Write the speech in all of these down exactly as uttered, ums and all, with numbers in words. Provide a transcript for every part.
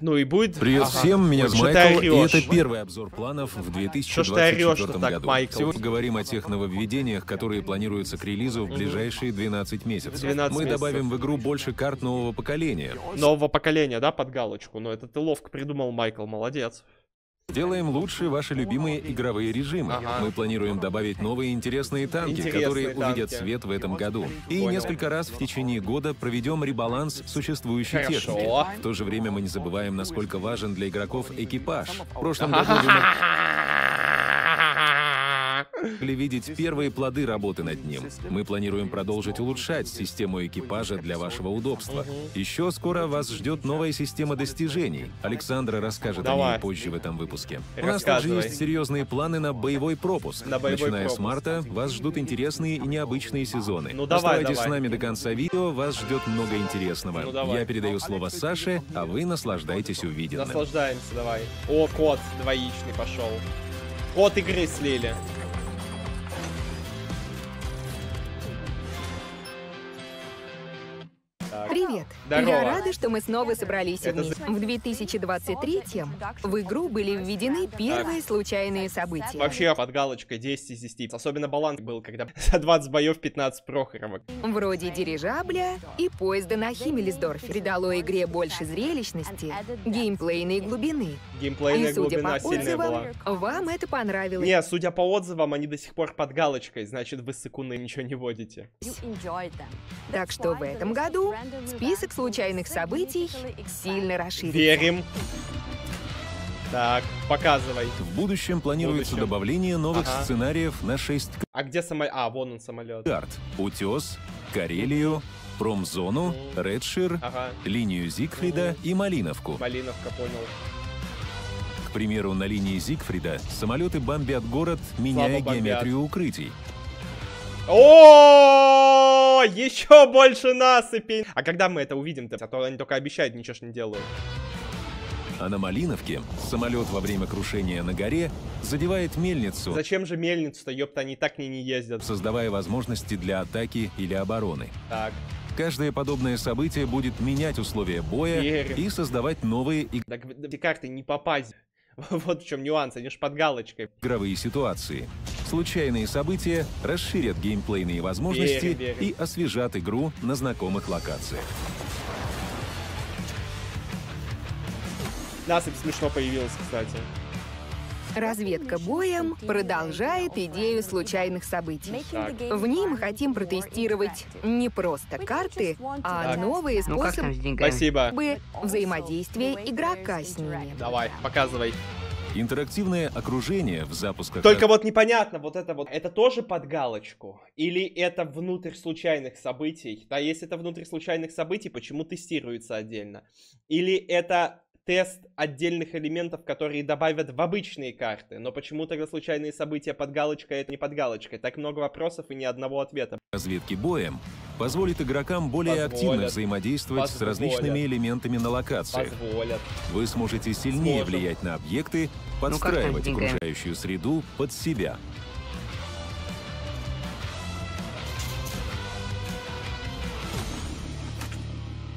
Ну и будет... Привет ага. всем, меня зовут Майкл, и это первый орешь? обзор планов в две тысячи двадцать четвёртом году. Так, сегодня поговорим о тех нововведениях, которые планируются к релизу в ближайшие двенадцать месяцев. двенадцать Мы месяцев. добавим в игру больше карт нового поколения. Нового поколения, да, под галочку? Но это ты ловко придумал, Майкл, молодец. Делаем лучше ваши любимые игровые режимы. Ага. Мы планируем добавить новые интересные танки, интересные которые танки. увидят свет в этом году. И Понял. несколько раз в течение года проведем ребаланс существующей Хорошо. техники. В то же время мы не забываем, насколько важен для игроков экипаж. В прошлом году могли видеть первые плоды работы над ним. Мы планируем продолжить улучшать систему экипажа для вашего удобства. Еще скоро вас ждет новая система достижений. Александра расскажет Давай. о ней позже в этом выпуске. У нас также есть серьезные планы на боевой пропуск. На боевой Начиная пропуск. с марта вас ждут интересные и необычные сезоны. Ну, давай, Оставайтесь давай. с нами до конца видео, вас ждет много интересного. Ну, Я передаю слово Саше, а вы наслаждайтесь увиденным. Наслаждаемся, давай. О, кот двоичный пошел. Кот игры слили. Привет! Здорово. Я рада, что мы снова собрались Это... вместе. В две тысячи двадцать третьем в игру были введены первые так. случайные события. Вообще под галочкой десять из десяти. Особенно баланс был, когда за двадцать боев пятнадцать прохоровок. Вроде дирижабля и поезда на Химмельсдорфе. Придало игре больше зрелищности, геймплейной глубины. Геймплейная и, судя глубина по сильная отзывам, была. Вам это понравилось? Не, судя по отзывам, они до сих пор под галочкой. Значит, вы с икуны ничего не водите. Так что в этом году... Список случайных событий сильно расширен. Верим. Так, показывай. В будущем планируется в будущем. добавление новых ага. сценариев на шесть... А где самолет? А, вон он самолет. Карт. Утес, Карелию, Промзону, Редшир, ага. Линию Зигфрида и Малиновку. Малиновка, понял. К примеру, на линии Зигфрида самолеты бомбят город, меняя бомбят. геометрию укрытий. О, еще больше насыпей. А когда мы это увидим-то? А то они только обещают, ничего ж не делают. А на Малиновке самолет во время крушения на горе задевает мельницу. Зачем же мельницу-то, ёпта, они так не, не ездят. Создавая возможности для атаки или обороны. Так. Каждое подобное событие будет менять условия боя Верим. и создавать новые... Так в карты не попасть. Вот в чем нюанс, они же под галочкой. Игровые ситуации. Случайные события расширят геймплейные возможности верим, верим. и освежат игру на знакомых локациях. Насыпь смешно появилась, кстати. Разведка боем продолжает идею случайных событий. Так. В ней мы хотим протестировать не просто карты, а так. новые способы ну, Спасибо. взаимодействия игрока с ними. Давай, показывай. Интерактивное окружение в запусках... Только вот непонятно, вот это вот, это тоже под галочку? Или это внутрь случайных событий? Да, если это внутрь случайных событий, почему тестируется отдельно? Или это... тест отдельных элементов, которые добавят в обычные карты. Но почему тогда случайные события под галочкой, это не под галочкой? Так много вопросов и ни одного ответа. Разведки боем позволит игрокам более позволят. активно взаимодействовать позволят. с различными элементами на локациях. Позволят. Вы сможете сильнее Сможем. влиять на объекты, подстраивать ну, окружающую среду под себя.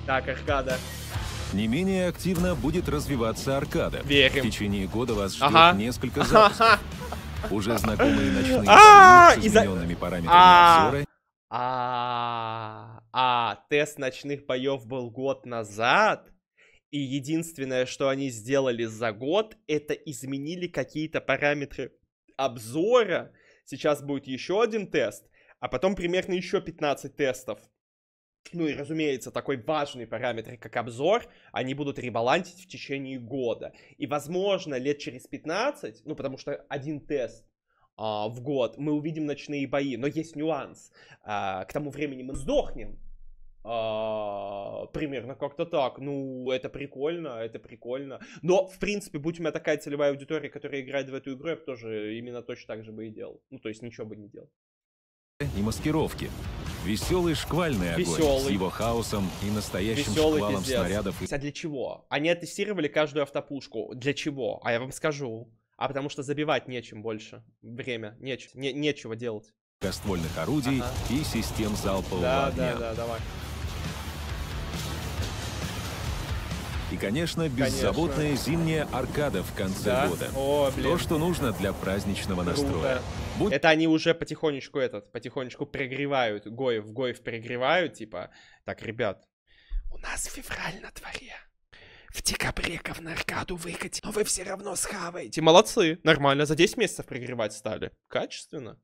Так, аркада. Не менее активно будет развиваться аркада. Верим. В течение года вас ждет ага. несколько запусков. Уже знакомые ночные с измененными параметрами обзора. А тест ночных боев был год назад. И единственное, что они сделали за год, это изменили какие-то параметры обзора. Сейчас будет еще один тест, а потом примерно еще пятнадцать тестов. Ну и, разумеется, такой важный параметр, как обзор, они будут ребалансить в течение года. И, возможно, лет через пятнадцать, ну, потому что один тест а, в год, мы увидим ночные бои. Но есть нюанс. А, к тому времени мы сдохнем. А, примерно как-то так. Ну, это прикольно, это прикольно. Но, в принципе, будь у меня такая целевая аудитория, которая играет в эту игру, я бы тоже именно точно так же бы и делал. Ну, то есть ничего бы не делал. И маскировки. Веселый шквальный огонь Веселый. с его хаосом и настоящим Веселый шквалом пиздец. снарядов. А для чего? Они оттестировали каждую автопушку. Для чего? А я вам скажу. А потому что забивать нечем больше. Время. Неч... Не... Нечего делать. Ствольных орудий ага. и систем залпового да, огня. Да, да, давай. конечно, беззаботная конечно. зимняя аркада в конце да? года. О, блин. То, что нужно для праздничного Круто. настроя. Будь... Это они уже потихонечку этот, потихонечку пригревают, Гоев, Гоев пригревают, типа, так, ребят, у нас февраль на дворе. В декабре говнаркаду выкатить, но вы все равно схаваете. Молодцы, нормально, за десять месяцев пригревать стали. Качественно.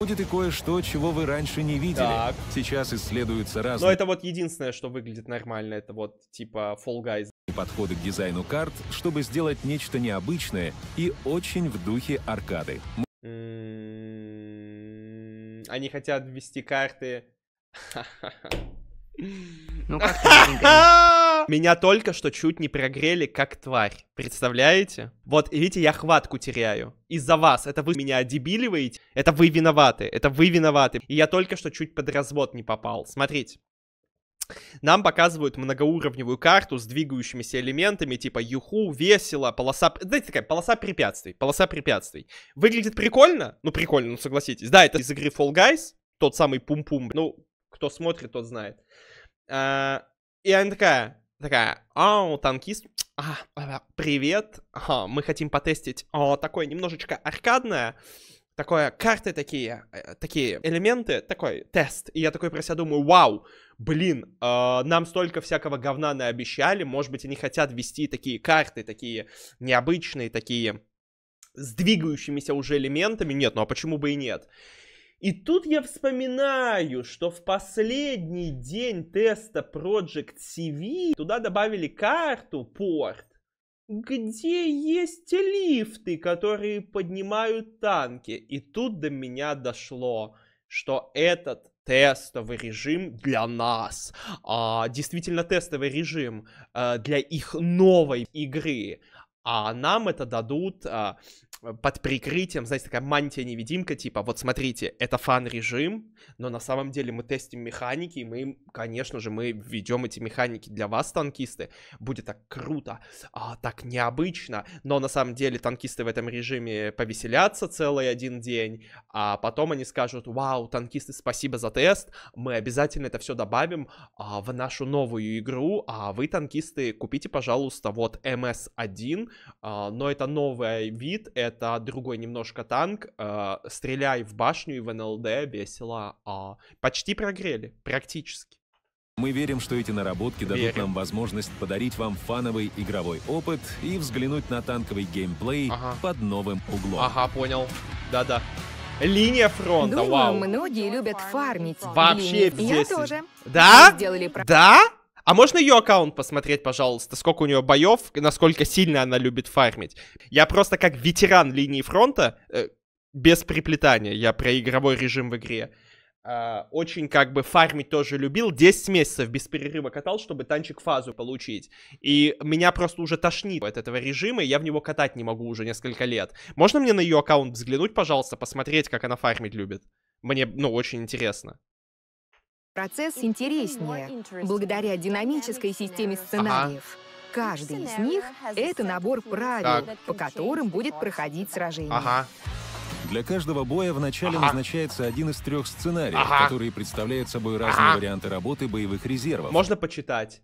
Будет и кое-что, чего вы раньше не видели. Так. Сейчас исследуются разные... Но это вот единственное, что выглядит нормально, это вот типа Fall Guys. ...подходы к дизайну карт, чтобы сделать нечто необычное и очень в духе аркады. Они хотят ввести карты... Ну как Меня только что чуть не прогрели, как тварь. Представляете? Вот, видите, я хватку теряю. Из-за вас. Это вы меня дебиливаете. Это вы виноваты. Это вы виноваты. И я только что чуть под развод не попал. Смотрите. Нам показывают многоуровневую карту с двигающимися элементами, типа юху, весело, полоса... Знаете, такая полоса препятствий. Полоса препятствий. Выглядит прикольно? Ну, прикольно, ну согласитесь. Да, это из игры Fall Guys. Тот самый пум-пум. Ну, кто смотрит, тот знает. А, и она такая... Такая, ау, танкист, а, а, привет, а, мы хотим потестить а, такое немножечко аркадное, такое, карты такие, такие элементы, такой тест. И я такой про себя думаю, вау, блин, э, нам столько всякого говна наобещали, может быть, они хотят вести такие карты, такие необычные, такие с двигающимися уже элементами. Нет, ну а почему бы и нет? И тут я вспоминаю, что в последний день теста Project си ви туда добавили карту порт, где есть лифты, которые поднимают танки. И тут до меня дошло, что этот тестовый режим для нас, а, действительно тестовый режим а, для их новой игры. А нам это дадут а, под прикрытием, знаете, такая мантия-невидимка, типа, вот смотрите, это фан-режим, но на самом деле мы тестим механики, и мы, конечно же, мы введем эти механики для вас, танкисты. Будет так круто, а, так необычно, но на самом деле танкисты в этом режиме повеселятся целый один день, а потом они скажут, вау, танкисты, спасибо за тест, мы обязательно это все добавим а, в нашу новую игру, а вы, танкисты, купите, пожалуйста, вот эм эс один, Uh, но это новый вид, это другой немножко танк. Uh, стреляй в башню и в эн эл дэ, весело. Uh, почти прогрели, практически. Мы верим, что эти наработки верим. дадут нам возможность подарить вам фановый игровой опыт и взглянуть на танковый геймплей ага. под новым углом. Ага, понял. Да-да. Линия фронта, Думаю, вау. многие любят фармить. Вообще здесь. Я тоже. Да? Сделали... Да? А можно ее аккаунт посмотреть, пожалуйста, сколько у нее боев, насколько сильно она любит фармить? Я просто как ветеран линии фронта, э, без приплетания, я про игровой режим в игре, э, очень как бы фармить тоже любил, десять месяцев без перерыва катал, чтобы танчик фазу получить. И меня просто уже тошнит от этого режима, и я в него катать не могу уже несколько лет. Можно мне на ее аккаунт взглянуть, пожалуйста, посмотреть, как она фармить любит? Мне, ну, очень интересно. Процесс интереснее, благодаря динамической системе сценариев. Ага. Каждый из них — это набор правил, так. по которым будет проходить сражение. Ага. Для каждого боя вначале ага. назначается один из трех сценариев, ага. которые представляют собой разные ага. варианты работы боевых резервов. Можно почитать.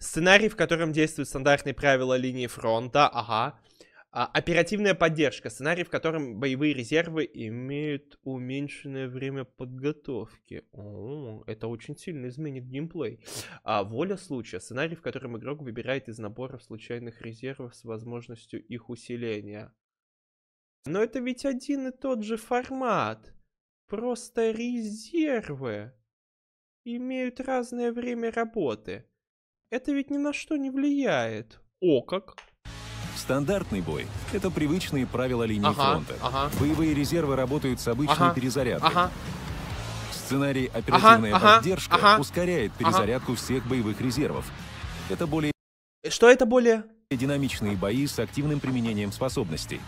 Сценарий, в котором действуют стандартные правила линии фронта. Ага. А, оперативная поддержка. Сценарий, в котором боевые резервы имеют уменьшенное время подготовки. О, это очень сильно изменит геймплей. А, воля случая. Сценарий, в котором игрок выбирает из наборов случайных резервов с возможностью их усиления. Но это ведь один и тот же формат. Просто резервы имеют разное время работы. Это ведь ни на что не влияет. О, как... Стандартный бой — это привычные правила линии ага, фронта. Ага. Боевые резервы работают с обычной ага, перезарядкой. Ага. Сценарий «Оперативная ага, поддержка» ага, ускоряет перезарядку ага. всех боевых резервов. Это более... Что это более? Динамичные бои с активным применением способностей.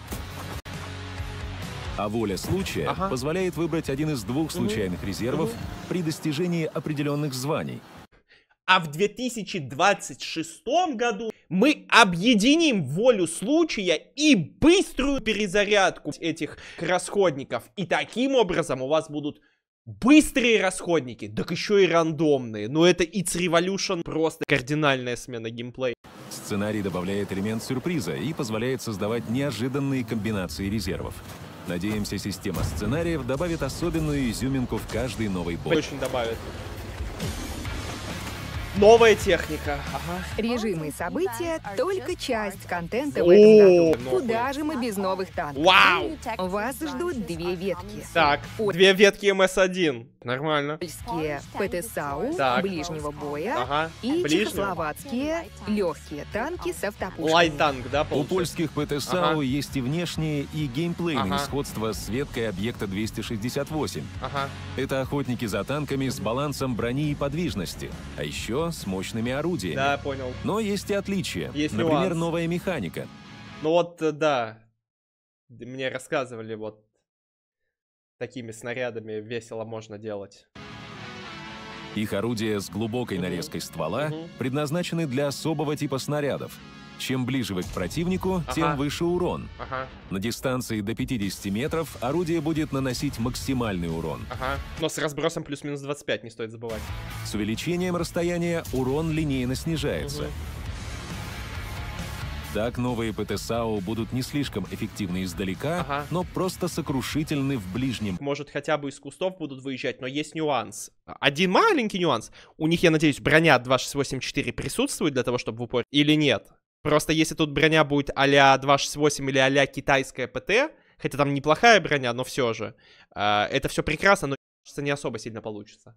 А воля случая ага. позволяет выбрать один из двух случайных угу. резервов угу. при достижении определенных званий. А в две тысячи двадцать шестом году мы объединим волю случая и быструю перезарядку этих расходников. И таким образом у вас будут быстрые расходники, так еще и рандомные. Но это It's Revolution, просто кардинальная смена геймплея. Сценарий добавляет элемент сюрприза и позволяет создавать неожиданные комбинации резервов. Надеемся, система сценариев добавит особенную изюминку в каждый новый бой. Очень добавит. Новая техника. Ага. Режимы и события — только часть контента в этом году. Куда же мы без новых танков? Вау! Вас ждут две ветки. Так, две ветки эм эс один. Нормально. Польские ПТ-САУ ближнего боя, ага, и ближнего. Чехословацкие легкие танки с автопушками. Лайт-танк, да, получается? У польских ПТ-САУ, ага, есть и внешние, и геймплейные, ага, сходства с веткой объекта двести шестьдесят восемь. Ага. Это охотники за танками с балансом брони и подвижности. А еще с мощными орудиями. Да, понял. Но есть и отличия. Есть, например, нюанс. Новая механика. Ну вот, да. Мне рассказывали, вот такими снарядами весело можно делать. Их орудия с глубокой нарезкой mm-hmm. ствола mm-hmm. предназначены для особого типа снарядов. Чем ближе вы к противнику, ага, тем выше урон. Ага. На дистанции до пятидесяти метров орудие будет наносить максимальный урон. Ага. Но с разбросом плюс-минус двадцать пять, не стоит забывать. С увеличением расстояния урон линейно снижается. Угу. Так новые ПТ-САУ будут не слишком эффективны издалека, ага, но просто сокрушительны в ближнем. Может, хотя бы из кустов будут выезжать, но есть нюанс. Один маленький нюанс. У них, я надеюсь, броня два шесть восемь четыре присутствует для того, чтобы в упор... Или нет? Просто если тут броня будет а-ля два шесть восемь или а-ля китайская ПТ, хотя там неплохая броня, но все же, э, это все прекрасно, но не особо сильно получится.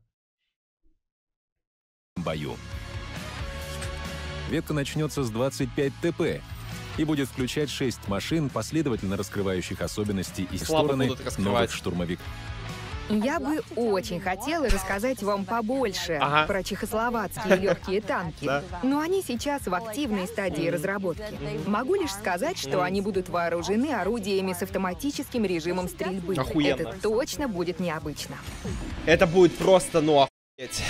Бою. Ветка начнется с двадцати пяти тэ пэ и будет включать шесть машин, последовательно раскрывающих особенности и стороны новых штурмовик. Я бы очень хотела рассказать вам побольше, ага, про чехословацкие легкие танки, да, но они сейчас в активной стадии разработки. Могу лишь сказать, что они будут вооружены орудиями с автоматическим режимом стрельбы. Охуенно. Это точно будет необычно. Это будет просто, ну, охуеть.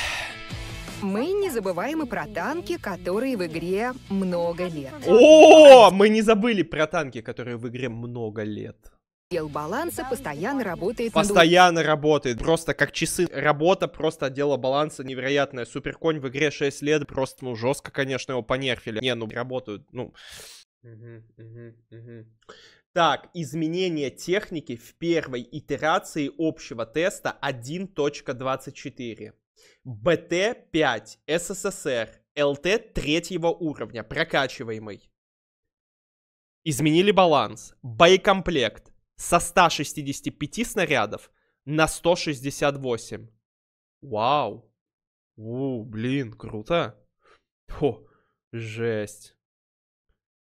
Мы не забываем и про танки, которые в игре много лет. О, мы не забыли про танки, которые в игре много лет. Отдел баланса постоянно работает. Постоянно над... работает. Просто как часы. Работа просто отдела баланса невероятная. Супер Конь в игре шесть лет. Просто, ну, жестко, конечно, его понерфили. Не, ну, работают, ну... Угу, угу, угу. Так, изменение техники в первой итерации общего теста один точка двадцать четыре. бэ тэ пять, эс эс эс эр, эл тэ третьего уровня, прокачиваемый. Изменили баланс. Боекомплект со ста шестидесяти пяти снарядов на сто шестьдесят восемь. Вау. У, блин, круто. Хо, жесть.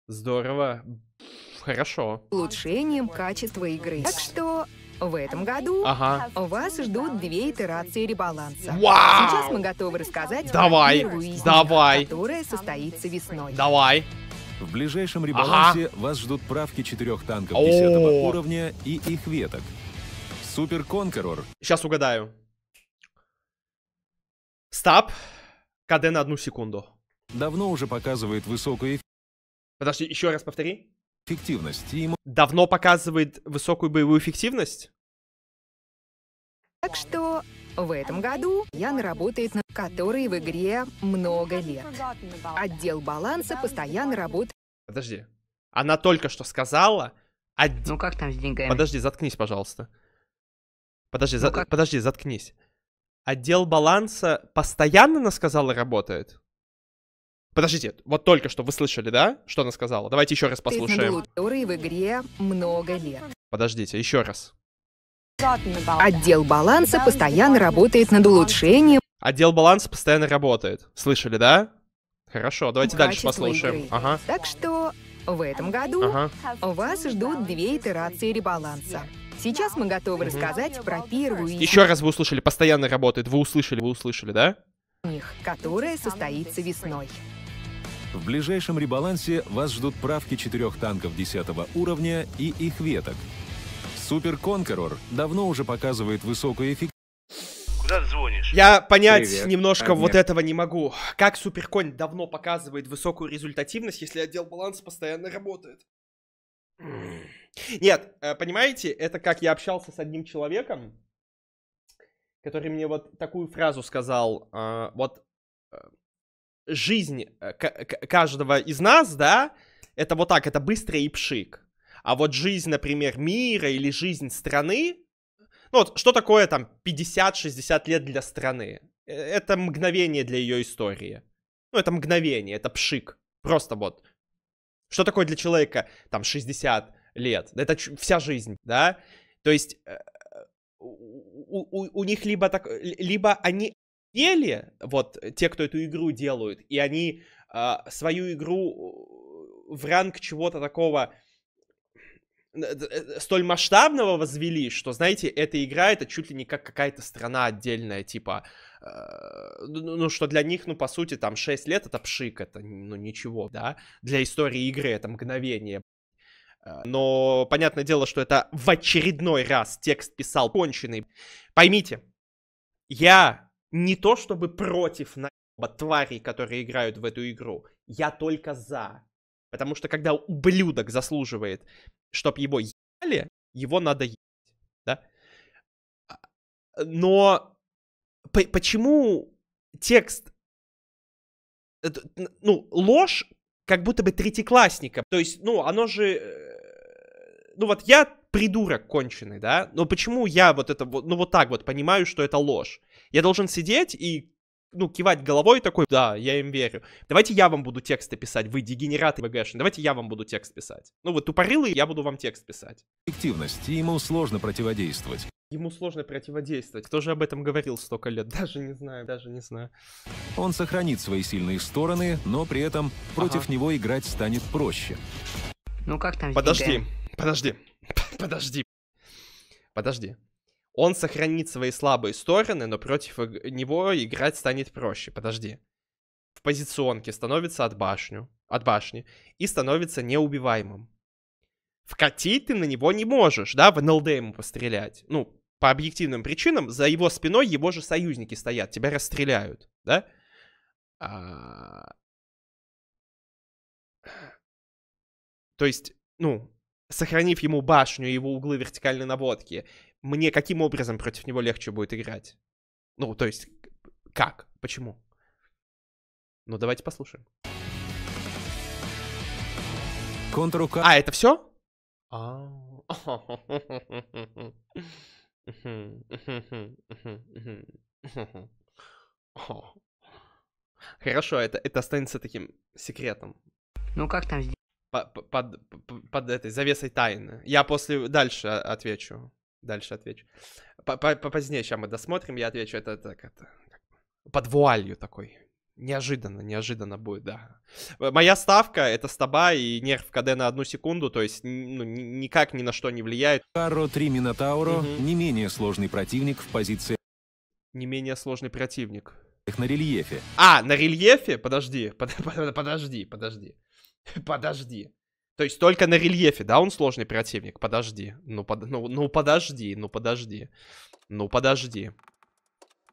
Здорово. Хорошо. Улучшением качества игры. Так что в этом году, ага, вас ждут две итерации ребаланса. Вау! Сейчас мы готовы рассказать давай, про первую из давай. них, которая состоится весной. Давай. В ближайшем ребалансе, ага, вас ждут правки четырех танков десятого уровня и их веток. Супер Конкерор. Сейчас угадаю. Стап. ка дэ на одну секунду. Давно уже показывает высокую... Подожди, еще раз повтори. Эффективность. И ему... Давно показывает высокую боевую эффективность? Так что... В этом году Ян работает над которой в игре много лет. Отдел баланса постоянно работает... Подожди. Она только что сказала... От... Ну как там с деньгами? Подожди, заткнись, пожалуйста. Подожди, ну за... как... Подожди, заткнись. Отдел баланса постоянно, она сказала, работает? Подождите, вот только что вы слышали, да? Что она сказала? Давайте еще раз послушаем. ...которой в игре много лет. Подождите, еще раз. Отдел баланса постоянно работает над улучшением. Отдел баланса постоянно работает. Слышали, да? Хорошо, давайте дальше послушаем. Ага. Так что в этом году, ага, вас ждут две итерации ребаланса. Сейчас мы готовы, угу, рассказать про первую... Еще раз вы услышали, постоянно работает. Вы услышали, вы услышали, да? ...которая состоится весной. В ближайшем ребалансе вас ждут правки четырех танков десятого уровня и их веток. Супер Конкерор давно уже показывает высокую эффективность. Куда ты звонишь? Я понять Привет. немножко а, вот нет. этого не могу. Как Супер Конь давно показывает высокую результативность, если отдел баланса постоянно работает? Нет, понимаете, это как я общался с одним человеком, который мне вот такую фразу сказал. Вот жизнь каждого из нас, да, это вот так, это быстро и пшик. А вот жизнь, например, мира или жизнь страны, ну вот что такое там пятьдесят-шестьдесят лет для страны? Это мгновение для ее истории. Ну это мгновение, это пшик. Просто вот. Что такое для человека там шестьдесят лет? Это вся жизнь, да? То есть у, у, у них либо так, либо они ели, вот те, кто эту игру делают, и они э, свою игру в ранг чего-то такого столь масштабного возвели, что, знаете, эта игра, это чуть ли не как какая-то страна отдельная, типа, э, ну, что для них, ну, по сути, там, шесть лет, это пшик, это, ну, ничего, да, для истории игры это мгновение. Но, понятное дело, что это в очередной раз текст писал конченый. Поймите, я не то чтобы против наеба тварей, которые играют в эту игру, я только за. Потому что, когда ублюдок заслуживает, чтоб его ебали, его надо ебать, да? Но почему текст, ну, ложь, как будто бы третьеклассника, то есть, ну, оно же... Ну вот я придурок конченый, да, но почему я вот это, ну вот так вот понимаю, что это ложь? Я должен сидеть и, ну, кивать головой такой, да, я им верю. Давайте я вам буду тексты писать, вы дегенераты ВГшные, давайте я вам буду текст писать. Ну вы тупорылые, я буду вам текст писать. Эффективность, ему сложно противодействовать. Ему сложно противодействовать. Кто же об этом говорил столько лет? Даже не знаю, даже не знаю. Он сохранит свои сильные стороны, но при этом против ага. него играть станет проще. Ну как там? Подожди. Подожди, подожди, подожди. Он сохранит свои слабые стороны, но против него играть станет проще. Подожди. В позиционке становится от, башню, от башни и становится неубиваемым. Вкатить ты на него не можешь, да, в эн эл дэ ему пострелять. Ну, по объективным причинам, за его спиной его же союзники стоят, тебя расстреляют, да? А... То есть, ну... Сохранив ему башню и его углы вертикальной наводки, мне каким образом против него легче будет играть? Ну, то есть, как? Почему? Ну, давайте послушаем. Контрука. А, это все? Хорошо, это, это останется таким секретом. Ну, как там здесь? Под, под, под этой завесой тайны. Я после... Дальше отвечу. Дальше отвечу. Попозднее, сейчас мы досмотрим, я отвечу. Это, это, это под вуалью такой. Неожиданно, неожиданно будет, да. Моя ставка — это стаба и нерв КД на одну секунду, то есть ну, никак ни на что не влияет. Каро три Минотавро, угу. не менее сложный противник в позиции... Не менее сложный противник. На рельефе. А, на рельефе? Подожди, под, под, подожди, подожди. Подожди. То есть только на рельефе, да, он сложный противник? Подожди. Ну, под... ну, ну подожди, ну подожди. Ну подожди.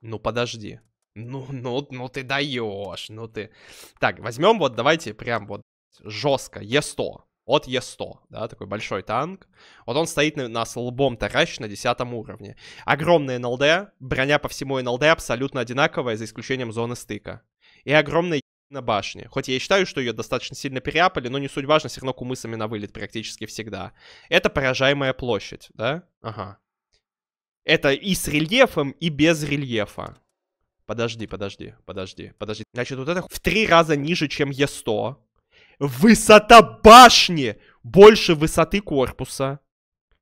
Ну подожди. Ну, ну, ну ты даешь, ну ты. Так, возьмем вот, давайте прям вот жестко. Е сто. От Е сто, да, такой большой танк. Вот он стоит на нас лбом таращ на десятом уровне. Огромный эн эл дэ, броня по всему эн эл дэ абсолютно одинаковая, за исключением зоны стыка. И огромная... на башне. Хоть я и считаю, что ее достаточно сильно переапали, но не суть важно, все равно кумысами на вылет практически всегда. Это поражаемая площадь, да? Ага. Это и с рельефом, и без рельефа. Подожди, подожди, подожди, подожди. Значит, вот это в три раза ниже, чем Е сто. Высота башни больше высоты корпуса,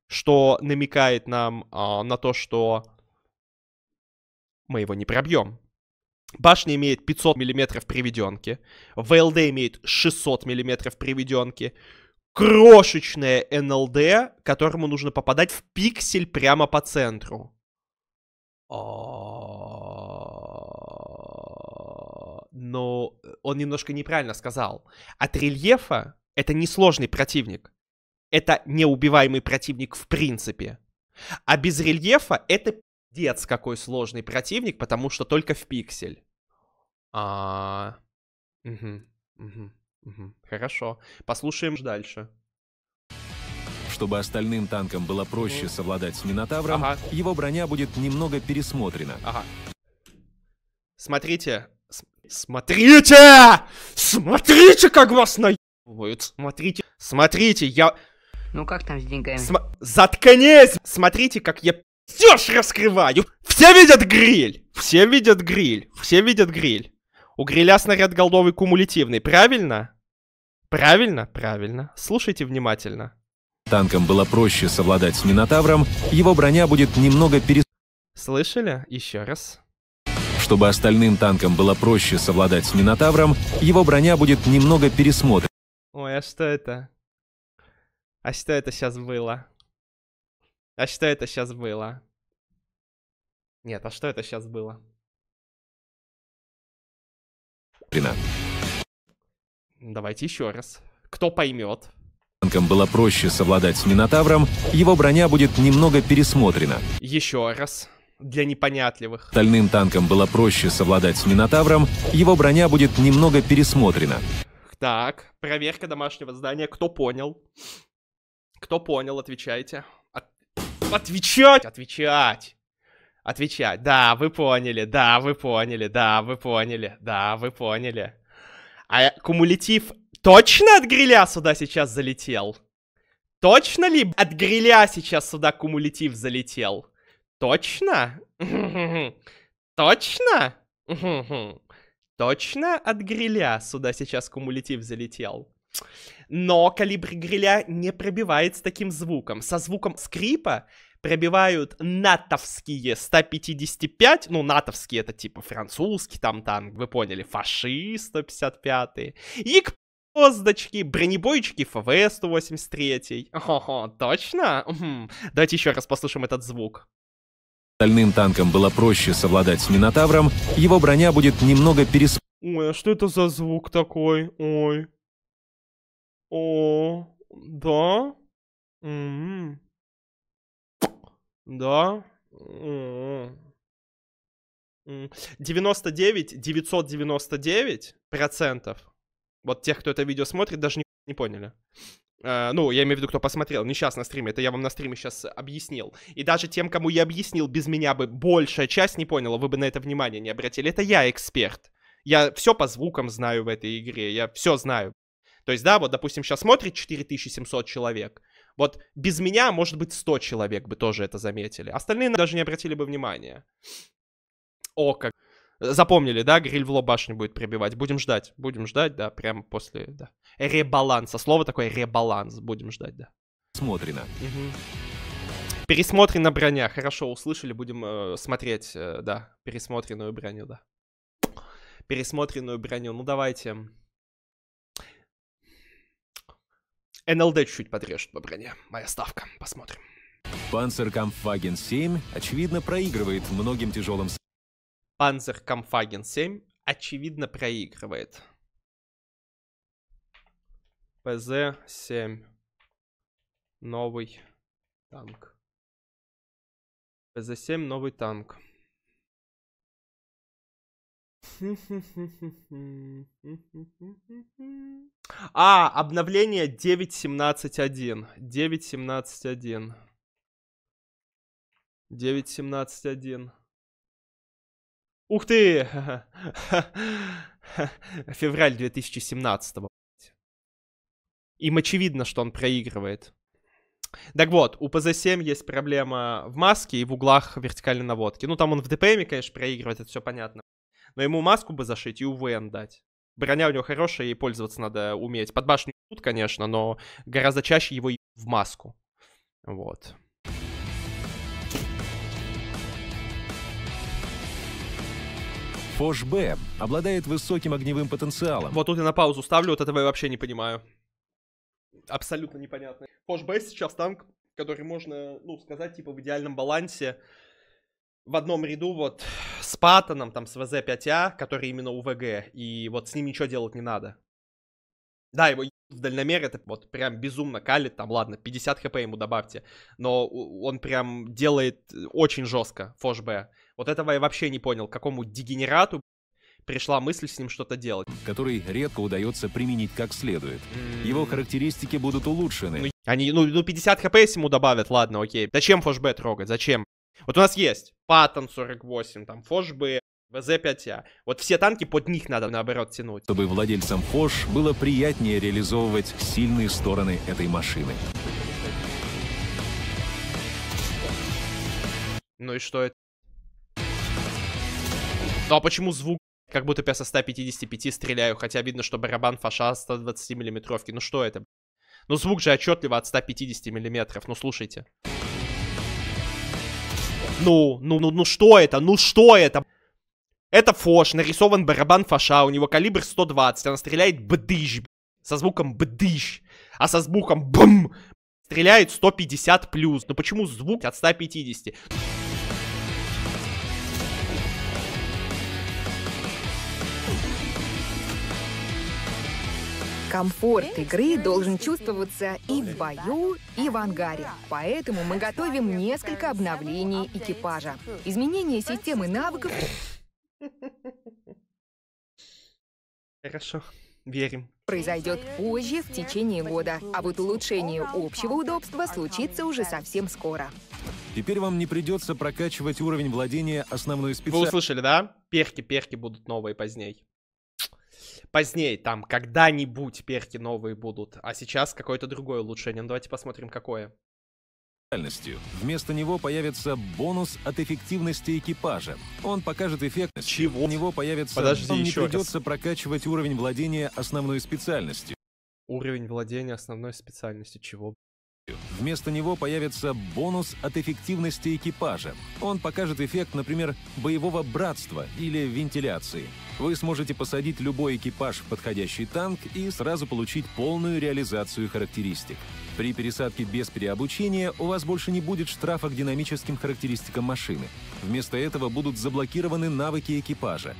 что намекает нам э, на то, что мы его не пробьем. Башня имеет пятьсот миллиметров приведенки, ВЛД имеет шестьсот миллиметров приведенки, крошечное эн эл дэ, которому нужно попадать в пиксель прямо по центру. Но он немножко неправильно сказал. От рельефа это несложный противник, это неубиваемый противник в принципе, а без рельефа это... Дец, какой сложный противник, потому что только в пиксель. А... Угу, угу, угу. Хорошо. Послушаем дальше. Чтобы остальным танкам было проще совладать с Минотавром, ага. его броня будет немного пересмотрена. Ага. Смотрите, Смотрите! Смотрите, как вас наебывают! Смотрите! Смотрите, я... Ну как там с деньгами? См... Заткнись! Смотрите, как я пиздёж раскрываю! Все видят гриль! Все видят гриль! Все видят гриль! У гриля снаряд голдовый кумулятивный, правильно? Правильно? Правильно. Слушайте внимательно. Танкам было проще совладать с Минотавром, его броня будет немного перес... Слышали? Еще раз. Чтобы остальным танкам было проще совладать с Минотавром, его броня будет немного пересмотрена. Ой, а что это? А что это сейчас было? А что это сейчас было? Нет, а что это сейчас было? Давайте еще раз. Кто поймет? Танкам было проще совладать с Минотавром, его броня будет немного пересмотрена. Еще раз. Для непонятливых. Остальным танкам было проще совладать с Минотавром, его броня будет немного пересмотрена. Так, проверка домашнего здания. Кто понял? Кто понял, отвечайте. От... Отвечать! Отвечать! Отвечать. Да, вы поняли, да, вы поняли, да, вы поняли, да, вы поняли. А кумулятив точно от гриля сюда сейчас залетел? Точно ли от гриля сейчас сюда кумулятив залетел? Точно? Точно? Точно от гриля сюда сейчас кумулятив залетел? Но калибр гриля не пробивает с таким звуком. Со звуком скрипа пробивают натовские сто пятьдесят пять, ну натовские это типа французский там танк, вы поняли, фашист сто пятьдесят пять, и к поздочке бронебойчики эф вэ сто восемьдесят три. Ого, точно? Угу. Давайте еще раз послушаем этот звук. Остальным танкам было проще совладать с Минотавром, его броня будет немного перес... Ой, а что это за звук такой? Ой. О, да? М-м-м. Да. девяносто девять, девятьсот девяносто девять процентов вот тех, кто это видео смотрит, даже не, не поняли. Э, ну, я имею в виду, кто посмотрел. Не сейчас на стриме, это я вам на стриме сейчас объяснил. И даже тем, кому я объяснил, без меня бы большая часть не поняла, вы бы на это внимание не обратили. Это я эксперт. Я все по звукам знаю в этой игре, я все знаю. То есть, да, вот, допустим, сейчас смотрит четыре тысячи семьсот человек. Вот без меня, может быть, сто человек бы тоже это заметили. Остальные даже не обратили бы внимания. О, как... Запомнили, да? Гриль в лоб башню будет прибивать. Будем ждать. Будем ждать, да, прямо после, да. Ребаланса. Слово такое ребаланс. Будем ждать, да. Смотрено. Угу. Пересмотрена броня. Хорошо, услышали. Будем э, смотреть, э, да. Пересмотренную броню, да. Пересмотренную броню. Ну, давайте... эн эл дэ чуть-чуть подрежет по броне. Моя ставка. Посмотрим. Panzerkampfwagen семь, очевидно, проигрывает многим тяжелым... Panzerkampfwagen семь, очевидно, проигрывает. пэ зэ семь. Новый танк. пэ зэ семь, новый танк. А, обновление девять семнадцать один. девять семнадцать один. девять семнадцать один. Ух ты! Февраль две тысячи семнадцатого. Им очевидно, что он проигрывает. Так вот, у пэ зэ семь есть проблема в маске и в углах вертикальной наводки. Ну, там он в дэ пэ эме, конечно, проигрывает, это все понятно. Но ему маску бы зашить и у вэ эн дать. Броня у него хорошая, ей пользоваться надо уметь. Под башню тут, конечно, но гораздо чаще его в маску. Вот. ФОШ-Б обладает высоким огневым потенциалом. Вот тут я на паузу ставлю, вот этого я вообще не понимаю. Абсолютно непонятно. ФОШ-Б сейчас танк, который можно, ну, сказать, типа в идеальном балансе. В одном ряду вот с Паттоном, там с вэ зэ пять а, который именно у вэ гэ, и вот с ним ничего делать не надо. Да, его в дальномер, это вот прям безумно калит, там, ладно, пятьдесят хп ему добавьте, но он прям делает очень жестко, ФОШ-Б. Вот этого я вообще не понял, к какому дегенерату пришла мысль с ним что-то делать. Который редко удается применить как следует. Его характеристики будут улучшены. Ну, они, ну, пятьдесят хп если ему добавят, ладно, окей. Зачем ФОШ-Б трогать, зачем? Вот у нас есть Паттон сорок восемь, там, ФОШ-Б, вэ зэ пять а. Вот все танки под них надо, наоборот, тянуть. Чтобы владельцам ФОШ было приятнее реализовывать сильные стороны этой машины. Ну и что это? Ну а почему звук? Как будто я со ста пятидесяти пяти стреляю, хотя видно, что барабан ФОШа сто двадцати миллиметровки. Ну что это? Ну звук же отчетливо от ста пятидесяти миллиметров. Ну слушайте. Ну, ну, ну, ну что это? Ну что это? Это ФОШ, нарисован барабан ФОШа, у него калибр сто двадцать, она стреляет бдыщ, со звуком бдыщ, а со звуком бум стреляет сто пятьдесят плюс. Ну почему звук от ста пятидесяти? Комфорт игры должен чувствоваться и в бою, и в ангаре. Поэтому мы готовим несколько обновлений экипажа. Изменение системы навыков... Хорошо, верим. Произойдет позже, в течение года. А вот улучшение общего удобства случится уже совсем скоро. Теперь вам не придется прокачивать уровень владения основной специальностью. Вы услышали, да? Перки, перки будут новые поздней. Позднее, там, когда-нибудь перки новые будут. А сейчас какое-то другое улучшение. Ну, давайте посмотрим, какое. Вместо него появится бонус от эффективности экипажа. Он покажет эффектность. Чего? У него появится... Подожди, не еще придется раз. Прокачивать уровень владения основной специальностью. Уровень владения основной специальностью. Чего? Вместо него появится бонус от эффективности экипажа. Он покажет эффект, например, боевого братства или вентиляции. Вы сможете посадить любой экипаж в подходящий танк и сразу получить полную реализацию характеристик. При пересадке без переобучения у вас больше не будет штрафа к динамическим характеристикам машины. Вместо этого будут заблокированы навыки экипажа.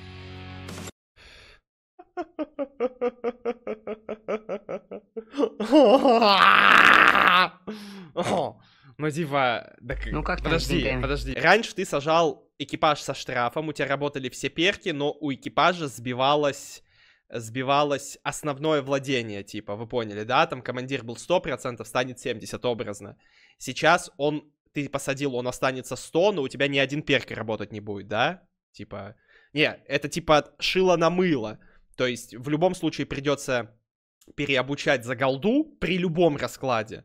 Ну, Дива, ну, как подожди, подожди. Раньше ты сажал экипаж со штрафом, у тебя работали все перки, но у экипажа сбивалось, сбивалось основное владение, типа, вы поняли, да? Там командир был сто процентов, станет семьдесят образно. Сейчас он, ты посадил, он останется сто, но у тебя ни один перк работать не будет, да? Типа, не, это типа шило на мыло. То есть в любом случае придется переобучать за голду при любом раскладе.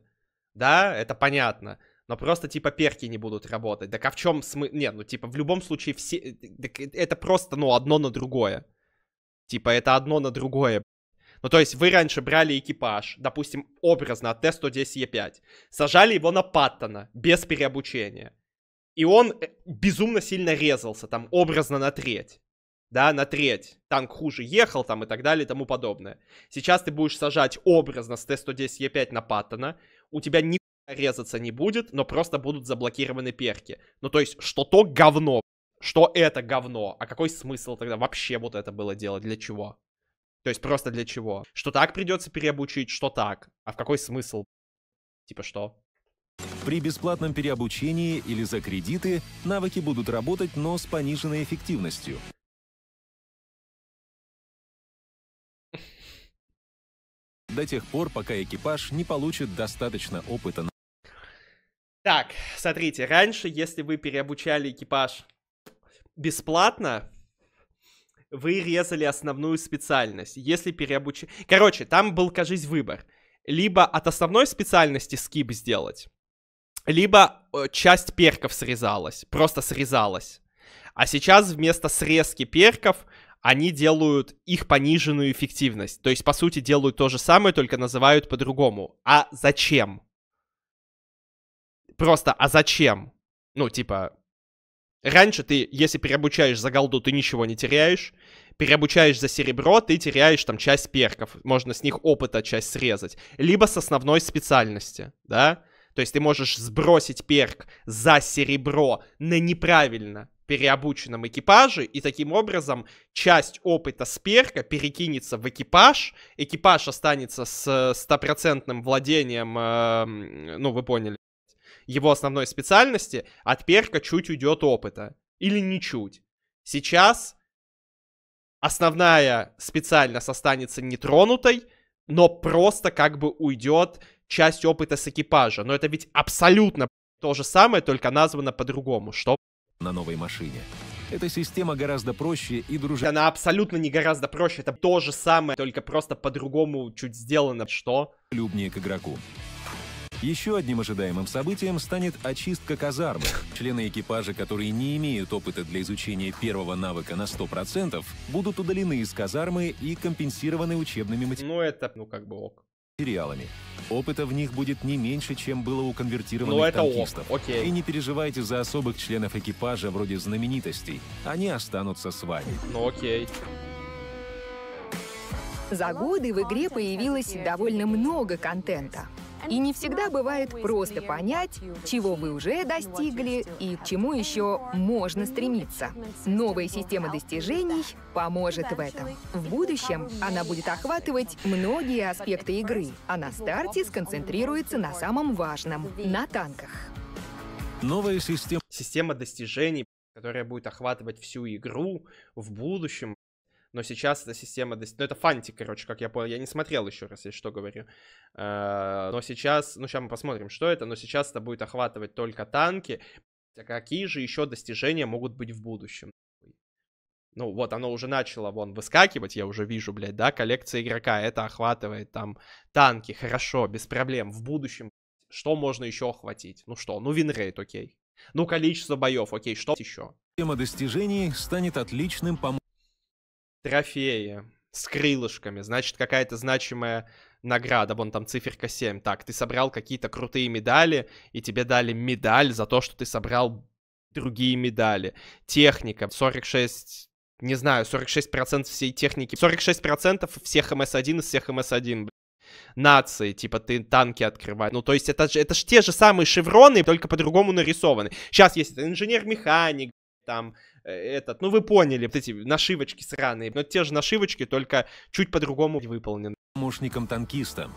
Да, это понятно. Но просто типа перки не будут работать. Так а в чем смысл? Нет, ну типа в любом случае все... Так это просто, ну, одно на другое. Типа это одно на другое. Ну то есть вы раньше брали экипаж, допустим, образно от Т сто десять Е пять. Сажали его на Паттона, без переобучения. И он безумно сильно резался, там образно на треть. Да, на треть. Танк хуже ехал там и так далее и тому подобное. Сейчас ты будешь сажать образно с Т сто десять Е пять на Паттона. У тебя ни резаться не будет, но просто будут заблокированы перки. Ну то есть, что то говно, что это говно. А какой смысл тогда вообще вот это было делать? Для чего? То есть просто для чего? Что так придется переобучить, что так. А в какой смысл? Типа что? При бесплатном переобучении или за кредиты навыки будут работать, но с пониженной эффективностью. До тех пор, пока экипаж не получит достаточно опыта. Так, смотрите, раньше, если вы переобучали экипаж бесплатно, вы резали основную специальность. Если переобучали... Короче, там был, кажись, выбор. Либо от основной специальности скип сделать, либо часть перков срезалась, просто срезалась. А сейчас вместо срезки перков... Они делают их пониженную эффективность. То есть, по сути, делают то же самое, только называют по-другому. А зачем? Просто, а зачем? Ну, типа, раньше ты, если переобучаешь за голду, ты ничего не теряешь. Переобучаешь за серебро, ты теряешь там часть перков. Можно с них опыта часть срезать. Либо с основной специальности, да? То есть ты можешь сбросить перк за серебро на неправильно переобученном экипаже, и таким образом часть опыта с перка перекинется в экипаж, экипаж останется с стопроцентным владением, э, ну, вы поняли, его основной специальности, от перка чуть уйдет опыта. Или не чуть. Сейчас основная специальность останется нетронутой, но просто как бы уйдет часть опыта с экипажа. Но это ведь абсолютно то же самое, только названо по-другому. Что на новой машине. Эта система гораздо проще и дружелюбнее. Она абсолютно не гораздо проще, это то же самое, только просто по-другому чуть сделано. Что? Любнее к игроку. Еще одним ожидаемым событием станет очистка казармы. Члены экипажа, которые не имеют опыта для изучения первого навыка на сто процентов, будут удалены из казармы и компенсированы учебными материалами. Ну это, ну как бы ок. Материалами. Опыта в них будет не меньше, чем было у конвертированных танкистов. Окей. И не переживайте за особых членов экипажа вроде знаменитостей. Они останутся с вами. Ну окей. За годы в игре появилось довольно много контента. И не всегда бывает просто понять, чего вы уже достигли и к чему еще можно стремиться. Новая система достижений поможет в этом. В будущем она будет охватывать многие аспекты игры, а на старте сконцентрируется на самом важном — на танках. Новая система... Система достижений, которая будет охватывать всю игру в будущем. Но сейчас эта система... Ну, это фантик, короче, как я понял. Я не смотрел еще раз, если что говорю. Но сейчас... Ну, сейчас мы посмотрим, что это. Но сейчас это будет охватывать только танки. А какие же еще достижения могут быть в будущем? Ну, вот оно уже начало, вон, выскакивать. Я уже вижу, блядь, да? Коллекция игрока. Это охватывает там танки. Хорошо, без проблем. В будущем что можно еще охватить? Ну, что? Ну, винрейт, окей. Ну, количество боев, окей. Что еще? Тема достижений станет отличным помощником. Трофеи с крылышками, значит, какая-то значимая награда, вон там циферка семь. Так, ты собрал какие-то крутые медали, и тебе дали медаль за то, что ты собрал другие медали. Техника, сорок шесть, не знаю, сорок шесть процентов всей техники, сорок шесть процентов всех эм эс один из всех эм эс один. Нации, типа ты танки открываешь. Ну, то есть это же, это ж те же самые шевроны, только по-другому нарисованы. Сейчас есть инженер-механик, там... Этот, ну вы поняли, вот эти нашивочки сраные, но те же нашивочки, только чуть по-другому выполнены. Помощником танкиста.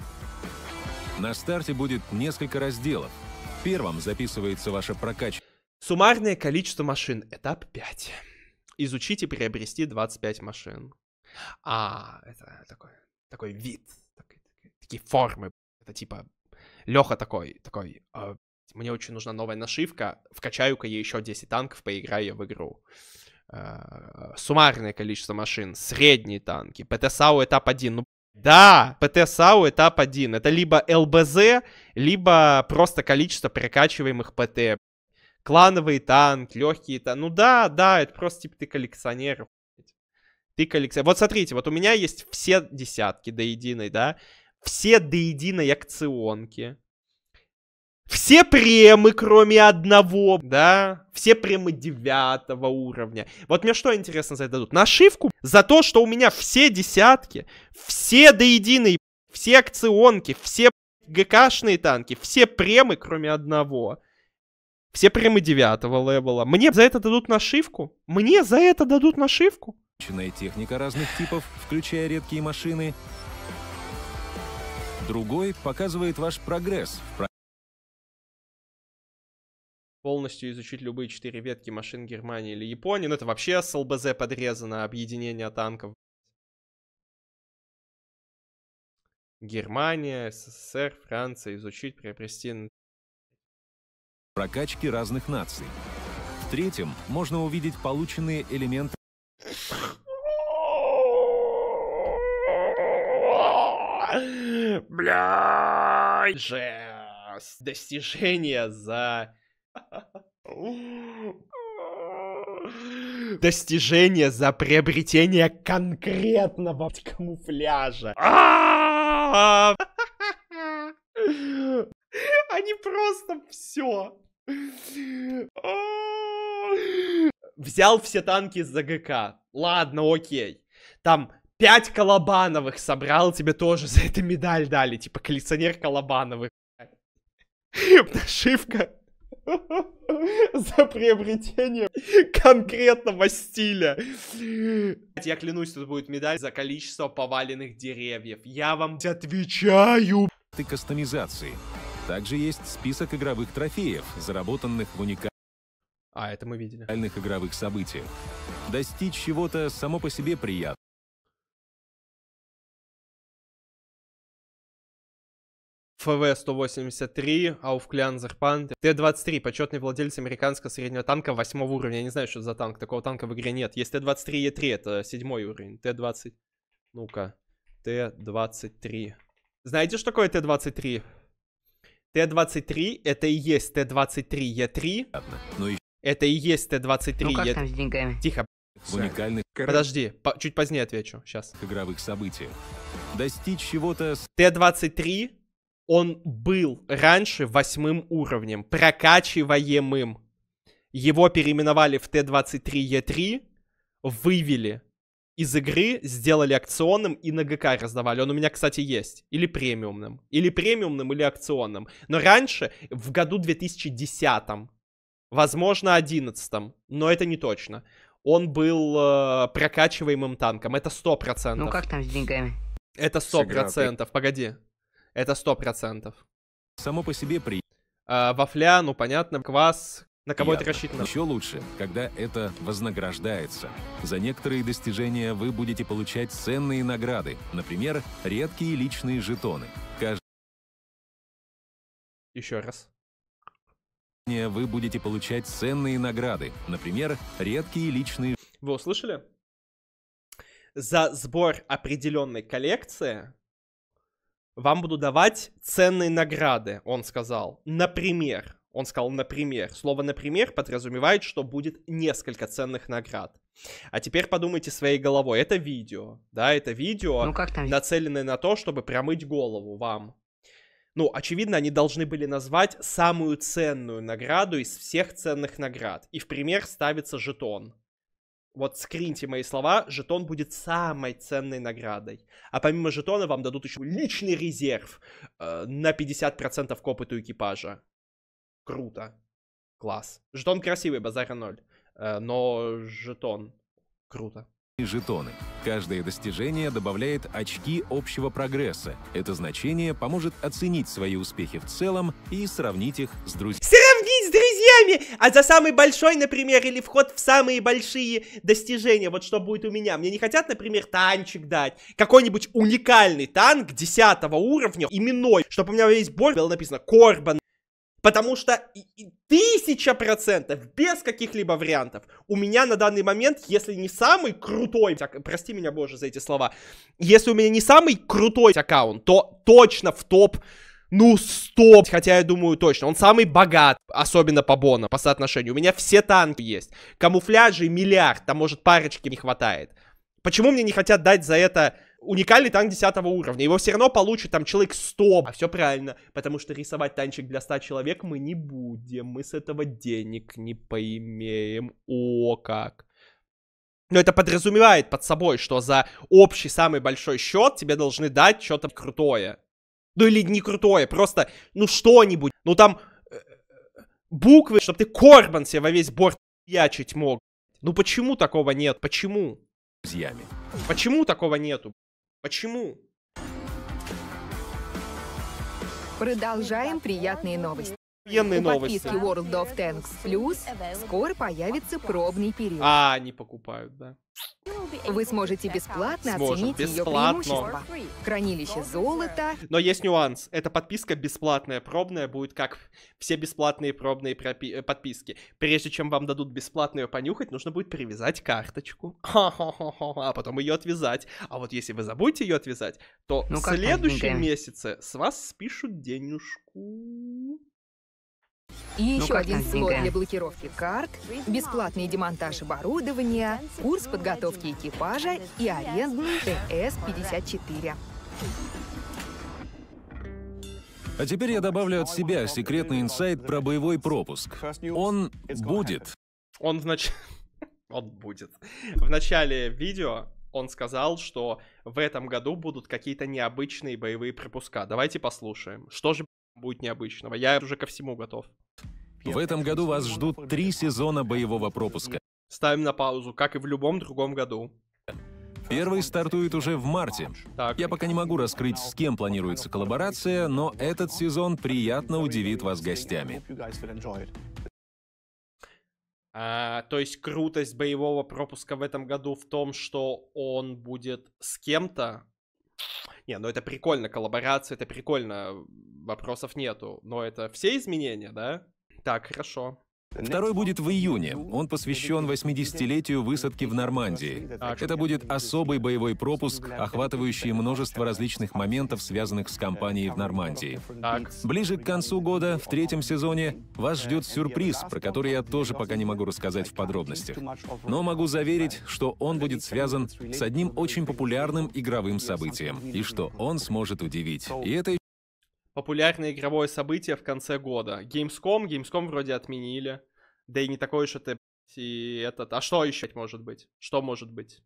На старте будет несколько разделов. В первом записывается ваша прокачка. Суммарное количество машин. Этап пять. Изучить и приобрести двадцать пять машин. А, это такой, такой вид, такой, такие формы. Это типа Леха такой, такой... Мне очень нужна новая нашивка. Вкачаю-ка я еще десять танков, поиграю в игру. Суммарное количество машин. Средние танки. ПТ-САУ этап один. Ну, да, ПТ-САУ этап один. Это либо ЛБЗ, либо просто количество прокачиваемых ПТ. Клановые танки, легкие танки. Ну да, да, это просто типа ты коллекционер. Ты коллекционер. Вот смотрите, вот у меня есть все десятки до единой, да. Все до единой акционки. Все премы, кроме одного, да? Все премы девятого уровня. Вот мне что интересно за это дадут? Нашивку за то, что у меня все десятки, все до единой, все акционки, все ГКшные танки, все премы, кроме одного. Все премы девятого левела. Мне за это дадут нашивку? Мне за это дадут нашивку? Техника разных типов, включая редкие машины. Другой показывает ваш прогресс. Полностью изучить любые четыре ветки машин Германии или Японии. Ну, это вообще с ЛБЗ подрезано, объединение танков. Германия, СССР, Франция. Изучить, приобрести... Прокачки разных наций. В третьем можно увидеть полученные элементы... Бля... Жесть. Достижение за... Достижение за приобретение конкретного камуфляжа. Они просто все. Взял все танки из ГК. Ладно, окей. Там пять Колобановых собрал, тебе тоже за это медаль дали. Типа коллекционер Колобановых. Нашивка. За приобретение конкретного стиля. Я клянусь, тут будет медаль за количество поваленных деревьев. Я вам отвечаю. Ты кастомизации. Также есть список игровых трофеев, заработанных в уникальных... А, это мы видели. ...игровых событиях. Достичь чего-то само по себе приятно. эф вэ сто восемьдесят три, Ауфклянзерпантер, Т двадцать три, почетный владелец американского среднего танка восьмого уровня. Я не знаю, что за танк, такого танка в игре нет. Есть Т двадцать три Е три, это седьмой уровень. Т двадцать, ну-ка, Т двадцать три. Знаете, что такое Т двадцать три? Т двадцать три это и есть Т двадцать три Е три. Ну и... Это и есть Т двадцать три Е три. Ну как там с деньгами? Тихо. Уникальных... Подожди, по чуть позднее отвечу. Сейчас. Игровых событий. Достичь чего-то... Т двадцать три... Он был раньше восьмым уровнем, прокачиваемым. Его переименовали в Т двадцать три Е три, вывели из игры, сделали акционным и на ГК раздавали. Он у меня, кстати, есть. Или премиумным. Или премиумным, или акционным. Но раньше, в году две тысячи десятом, возможно, одиннадцатом, но это не точно, он был э, прокачиваемым танком. Это сто процентов. Ну как там с деньгами? Это сто процентов, погоди. Это сто процентов. Само по себе при... А, вафля, ну понятно, квас. На кого Приятно. Это рассчитано? Еще лучше, когда это вознаграждается. За некоторые достижения вы будете получать ценные награды. Например, редкие личные жетоны. Кажд... Еще раз. Вы будете получать ценные награды. Например, редкие личные... Вы услышали? За сбор определенной коллекции... Вам буду давать ценные награды, он сказал. Например, он сказал, например. Слово «например» подразумевает, что будет несколько ценных наград. А теперь подумайте своей головой. Это видео, да, это видео, ну, как там? Нацеленное на то, чтобы промыть голову вам. Ну, очевидно, они должны были назвать самую ценную награду из всех ценных наград. И в пример ставится жетон. Вот скриньте мои слова, жетон будет самой ценной наградой. А помимо жетона вам дадут еще личный резерв э, на пятьдесят процентов к опыту экипажа. Круто. Класс. Жетон красивый, базара ноль. Э, но жетон. Круто. Жетоны. Каждое достижение добавляет очки общего прогресса. Это значение поможет оценить свои успехи в целом и сравнить их с друзьями. Сравнить с друзьями! А за самый большой, например, или вход в самые большие достижения, вот что будет у меня. Мне не хотят, например, танчик дать. Какой-нибудь уникальный танк десятого уровня, именной, чтобы у меня весь борт был написано Корбан. Потому что тысяча процентов, без каких-либо вариантов, у меня на данный момент, если не самый крутой, прости меня, боже, за эти слова, если у меня не самый крутой аккаунт, то точно в топ, ну, сто, хотя я думаю точно, он самый богат, особенно по бонам, по соотношению. У меня все танки есть, камуфляжи миллиард, там, может, парочки не хватает. Почему мне не хотят дать за это... Уникальный танк десятого уровня. Его все равно получит там человек сто. А все правильно. Потому что рисовать танчик для ста человек мы не будем. Мы с этого денег не поимеем. О, как. Но это подразумевает под собой, что за общий самый большой счет тебе должны дать что-то крутое. Ну или не крутое. Просто, ну что-нибудь. Ну там э -э -э буквы, чтобы ты Корбан себе во весь борт ячить мог. Ну почему такого нет? Почему? Друзьями. Почему такого нету? Почему? Продолжаем приятные новости. Приятные новости. Подписки World of Tanks Plus скоро появится пробный период. А, не покупают, да. Вы сможете бесплатно Сможем, оценить бесплатно. ее преимущества. Хранилище золота. Но есть нюанс. Эта подписка бесплатная, пробная будет как все бесплатные пробные пропи подписки. Прежде чем вам дадут бесплатную понюхать, нужно будет привязать карточку. А потом ее отвязать. А вот если вы забудете ее отвязать, то ну, в следующем месяце с вас спишут денежку. И еще ну, один слой для блокировки карт, бесплатный демонтаж оборудования, курс подготовки экипажа и арендный Т С пятьдесят четыре. А теперь я добавлю от себя секретный инсайт про боевой пропуск. Он будет. Он, внач... он будет. В начале видео он сказал, что в этом году будут какие-то необычные боевые пропуска. Давайте послушаем, что же будет необычного. Я уже ко всему готов. В этом году вас ждут три сезона боевого пропуска. Ставим на паузу, как и в любом другом году. Первый стартует уже в марте. Так. Я пока не могу раскрыть, с кем планируется коллаборация, но этот сезон приятно удивит вас гостями. А, то есть крутость боевого пропуска в этом году в том, что он будет с кем-то? Не, ну это прикольно, коллаборация, это прикольно. вопросов нету. Но это все изменения, да? Так, хорошо. Второй будет в июне. Он посвящен восьмидесятилетию высадки в Нормандии. Это будет особый боевой пропуск, охватывающий множество различных моментов, связанных с кампанией в Нормандии. Ближе к концу года, в третьем сезоне, вас ждет сюрприз, про который я тоже пока не могу рассказать в подробностях. Но могу заверить, что он будет связан с одним очень популярным игровым событием, и что он сможет удивить. И это популярное игровое событие в конце года. Gamescom, Gamescom вроде отменили. Да и не такое уж это, и этот... А что еще может быть? Что может быть?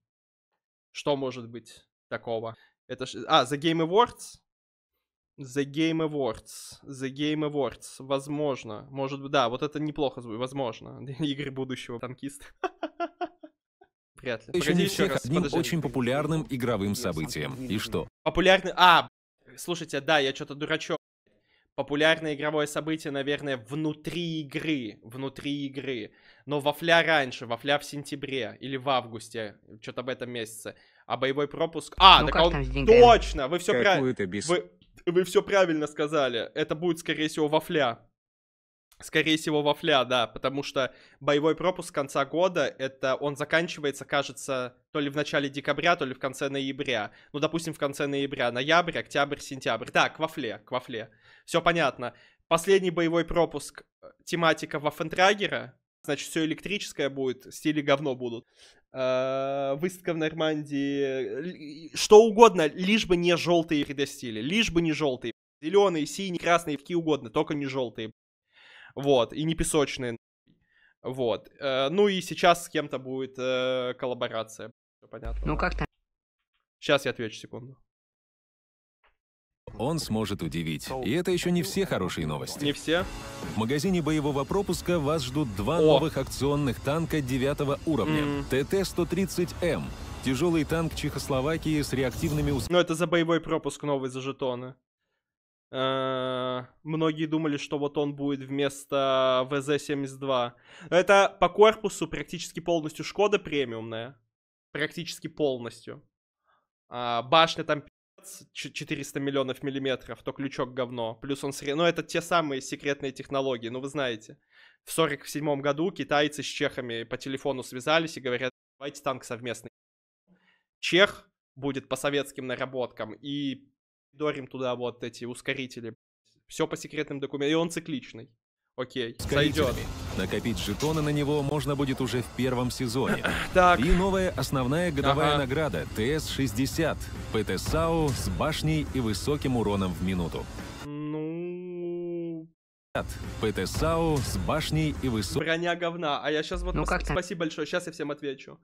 Что может быть такого? Это... А, The Game Awards? The Game Awards. The Game Awards. Возможно. Может быть, да, вот это неплохо звучит. Возможно. Игры будущего танкиста. Вряд ли. Еще не всех одним очень популярным игровым событием. И что? Популярный... А, слушайте, да, я что-то дурачок. Популярное игровое событие, наверное, внутри игры. Внутри игры. Но вафля раньше, вафля в сентябре или в августе. Что-то об этом месяце. А боевой пропуск... А, ну так он... Точно! Вы все, прав... без... вы... вы все правильно сказали. Это будет, скорее всего, вафля. Скорее всего, вафля, да. Потому что боевой пропуск конца года, это он заканчивается, кажется, то ли в начале декабря, то ли в конце ноября. Ну, допустим, в конце ноября. Ноябрь, октябрь, сентябрь. Да, к вафле, к вафле. Все понятно. Последний боевой пропуск, тематика Вафентрагера. Значит, все электрическое будет, стили говно будут. Выставка в Нормандии. Что угодно, лишь бы не желтые редостили. Лишь бы не желтые. Зеленые, синие, красные, какие угодно, только не желтые. Вот, и не песочные. Вот. Ну и сейчас с кем-то будет коллаборация. Понятно. Ну как там? Сейчас я отвечу, секунду. Он сможет удивить. И это еще не все хорошие новости. Не все? В магазине боевого пропуска вас ждут два О. новых акционных танка девятого уровня. Т Т сто тридцать М. Тяжелый танк Чехословакии с реактивными успехами. Ну это за боевой пропуск новый, за жетоны. Uh, многие думали, что вот он будет вместо вэ зэ семьдесят два. Это по корпусу практически полностью Шкода премиумная. Практически полностью. Uh, башня там четыреста миллионов миллиметров, то ключок говно. Плюс он... Сре... Ну, это те самые секретные технологии, ну, вы знаете. В сорок седьмом году китайцы с чехами по телефону связались и говорят, давайте танк совместный. Чех будет по советским наработкам и... Дорим туда вот эти ускорители. Все по секретным документам. И он цикличный. Окей, сойдет. Накопить жетоны на него можно будет уже в первом сезоне. Так. И новая основная годовая ага. награда Т С шестьдесят. ПТ-САУ с башней и высоким уроном в минуту. Ну... ПТ-САУ с башней и высоким... Броня говна. А я сейчас вот... Ну, пос... Спасибо большое. Сейчас я всем отвечу.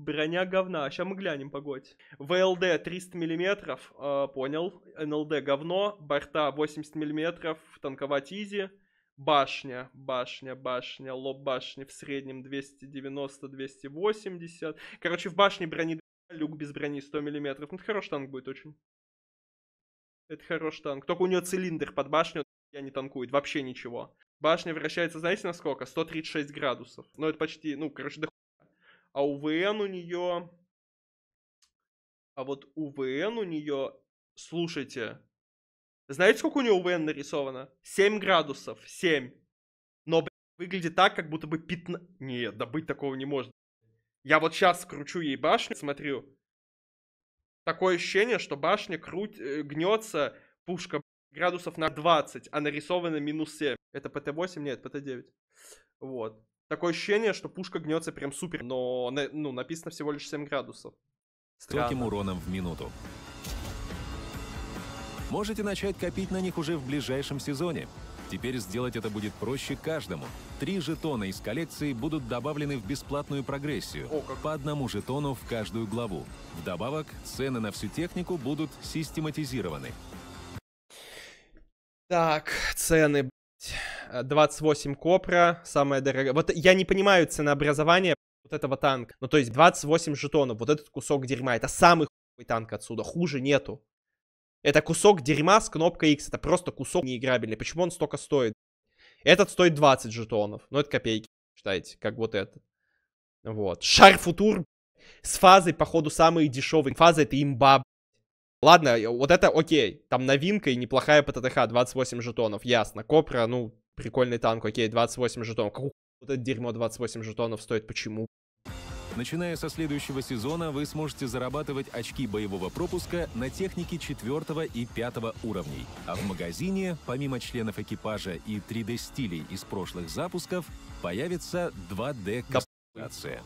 Броня говна. Сейчас мы глянем, погодь. ВЛД триста миллиметров, э, понял. НЛД говно. Борта восемьдесят миллиметров. Танковать изи. Башня, башня, башня. Лоб башни в среднем двести девяносто — двести восемьдесят. Короче, в башне брони, люк без брони сто миллиметров. Это хороший танк будет очень. Это хороший танк. Только у нее цилиндр под башню. Я не танкует. Вообще ничего. Башня вращается, знаете, на сколько? сто тридцать шесть градусов. Ну, это почти, ну, короче, да. А УВН у нее... А вот УВН у нее... Слушайте. Знаете, сколько у нее УВН нарисовано? семь градусов. семь. Но, блядь, выглядит так, как будто бы пятнадцать... Нет, да быть такого не может. Я вот сейчас кручу ей башню, смотрю. Такое ощущение, что башня круть... гнется, пушка, блядь, градусов на двадцать, а нарисовано минус семь. Это ПТ восемь? Нет, ПТ девять. Вот. Такое ощущение, что пушка гнется прям супер, но ну, написано всего лишь семь градусов. С таким уроном в минуту. Можете начать копить на них уже в ближайшем сезоне. Теперь сделать это будет проще каждому. Три жетона из коллекции будут добавлены в бесплатную прогрессию. О, по одному жетону в каждую главу. Вдобавок, цены на всю технику будут систематизированы. Так, цены, блядь. двадцать восемь копра, самая дорогая. Вот я не понимаю ценообразование вот этого танка. Ну, то есть двадцать восемь жетонов, вот этот кусок дерьма. Это самый хуй танк отсюда, хуже нету. Это кусок дерьма с кнопкой X, это просто кусок неиграбельный. Почему он столько стоит? Этот стоит двадцать жетонов, ну, это копейки, считайте, как вот этот. Вот. Шар Футур с фазой, походу, самые дешевые. Фаза это имба, Ладно, вот это окей. Там новинка и неплохая ПТТХ, двадцать восемь жетонов, ясно. Копра, ну, прикольный танк, окей, двадцать восемь жетонов. Какое вот это дерьмо двадцать восемь жетонов стоит, почему? Начиная со следующего сезона вы сможете зарабатывать очки боевого пропуска на технике четвёртого и пятого уровней. А в магазине, помимо членов экипажа и три дэ стилей из прошлых запусков, появится два дэ кастомизация.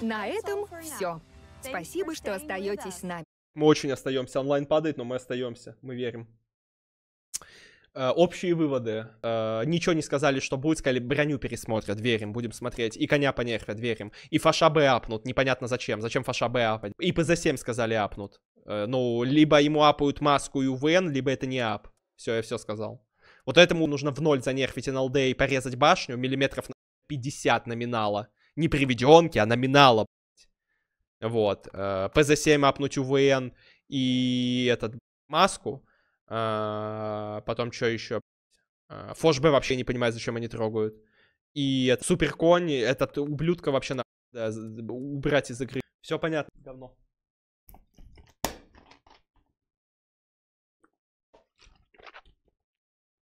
На этом все. Спасибо, что остаетесь с нами. Мы очень остаемся. Онлайн падает, но мы остаемся. Мы верим. Э, общие выводы. Э, ничего не сказали, что будет. Сказали, броню пересмотрят. Верим, будем смотреть. И коня понерфят. Верим. И ФОШ-Б апнут. Непонятно зачем. Зачем ФОШ-Б апать. И пэ зэ семь сказали апнут. Э, ну, либо ему апают маску и УВН, либо это не ап. Все, я все сказал. Вот этому нужно в ноль занерфить эн эл дэ и порезать башню. Миллиметров на пятьдесят номинала. Не приведенки, а номинала. Вот, пэ зэ семь апнуть УВН и этот, маску, потом что еще, ФОШ-Б вообще не понимает, зачем они трогают, и этот, Супер Конь, этот ублюдка вообще надо убрать из игры, все понятно, говно.